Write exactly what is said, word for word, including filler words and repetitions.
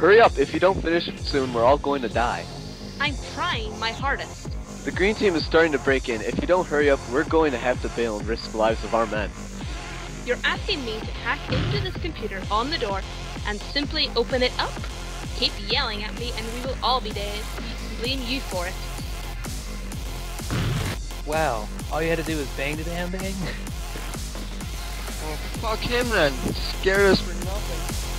Hurry up, if you don't finish soon, we're all going to die. I'm trying my hardest. The green team is starting to break in. If you don't hurry up, we're going to have to bail and risk the lives of our men. You're asking me to hack into this computer on the door and simply open it up? Keep yelling at me and we will all be dead. Blame you for it. Wow, all you had to do was bang the damn thing? Well, fuck him then. Scared us for nothing.